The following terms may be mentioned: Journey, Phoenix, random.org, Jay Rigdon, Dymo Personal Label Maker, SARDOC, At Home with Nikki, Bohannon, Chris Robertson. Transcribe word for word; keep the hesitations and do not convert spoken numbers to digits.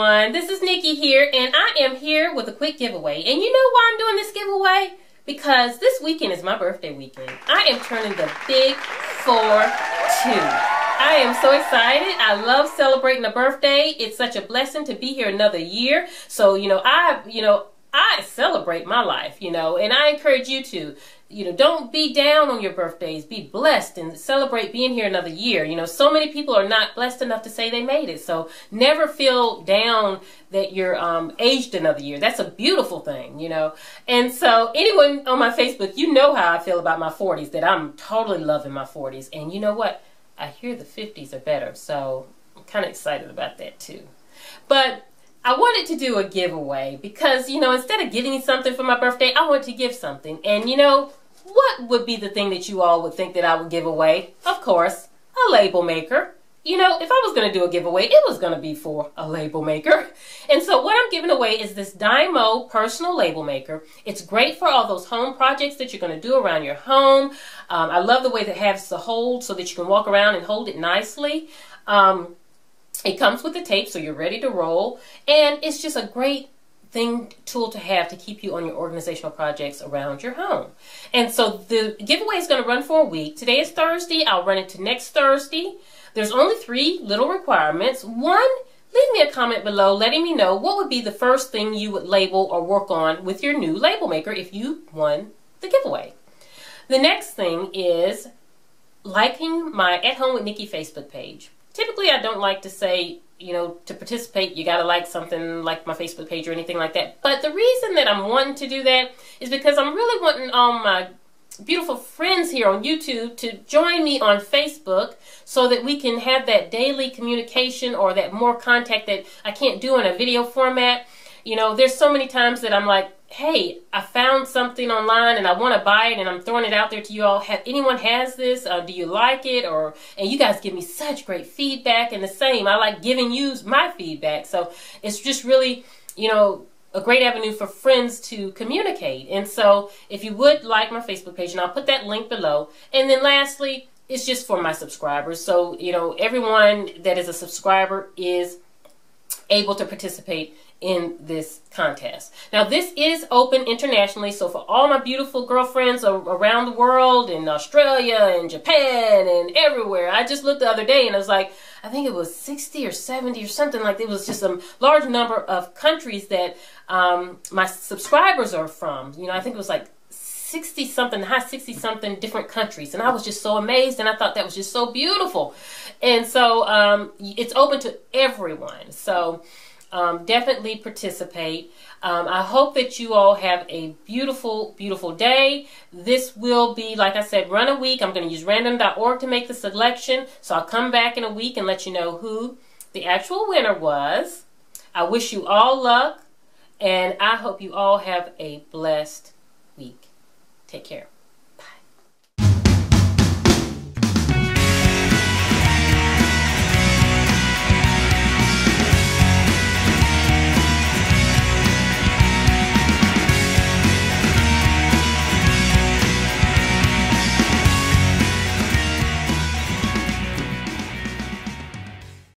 everyone, this is Nikki here, and I am here with a quick giveaway. And you know why I'm doing this giveaway? Because this weekend is my birthday weekend. I am turning the big four two. I am so excited. I love celebrating a birthday. It's such a blessing to be here another year. So, you know, I, you know, I celebrate my life, you know, and I encourage you to, you know, don't be down on your birthdays. Be blessed and celebrate being here another year. You know, so many people are not blessed enough to say they made it. So never feel down that you're um, aged another year. That's a beautiful thing, you know. And so anyone on my Facebook, you know how I feel about my forties, that I'm totally loving my forties. And you know what? I hear the fifties are better, so I'm kind of excited about that too. But I wanted to do a giveaway because, you know, instead of giving something for my birthday, I want to give something. And, you know, what would be the thing that you all would think that I would give away? Of course, a label maker. You know, if I was going to do a giveaway, it was going to be for a label maker. And so what I'm giving away is this Dymo Personal Label Maker. It's great for all those home projects that you're going to do around your home. Um, I love the way that it has the hold so that you can walk around and hold it nicely. Um, it comes with the tape, so you're ready to roll. And it's just a great thing, tool to have to keep you on your organizational projects around your home. And so the giveaway is going to run for a week. Today is Thursday. I'll run it to next Thursday. There's only three little requirements. One, leave me a comment below letting me know what would be the first thing you would label or work on with your new label maker if you won the giveaway. The next thing is liking my At Home with Nikki Facebook page. Typically, I don't like to say, you know, to participate, you got to like something like my Facebook page or anything like that. But the reason that I'm wanting to do that is because I'm really wanting all my beautiful friends here on YouTube to join me on Facebook so that we can have that daily communication or that more contact that I can't do in a video format. You know, there's so many times that I'm like, hey, I found something online and I want to buy it and I'm throwing it out there to you all. Have anyone has this? Uh, do you like it? Or and you guys give me such great feedback, and the same, I like giving you my feedback. So it's just really, you know, a great avenue for friends to communicate. And so if you would like my Facebook page, and I'll put that link below. And then lastly, it's just for my subscribers. So, you know, everyone that is a subscriber is able to participate in this contest. Now, this is open internationally. So for all my beautiful girlfriends around the world, in Australia and Japan and everywhere, I just looked the other day and I was like, I think it was sixty or seventy or something like that. It was just a large number of countries that um, my subscribers are from. You know, I think it was like sixty something, high sixty something different countries. And I was just so amazed, and I thought that was just so beautiful. And so um, it's open to everyone. So um, definitely participate. Um, I hope that you all have a beautiful, beautiful day. This will be, like I said, run a week. I'm going to use random dot org to make the selection. So I'll come back in a week and let you know who the actual winner was. I wish you all luck, and I hope you all have a blessed week. Take care.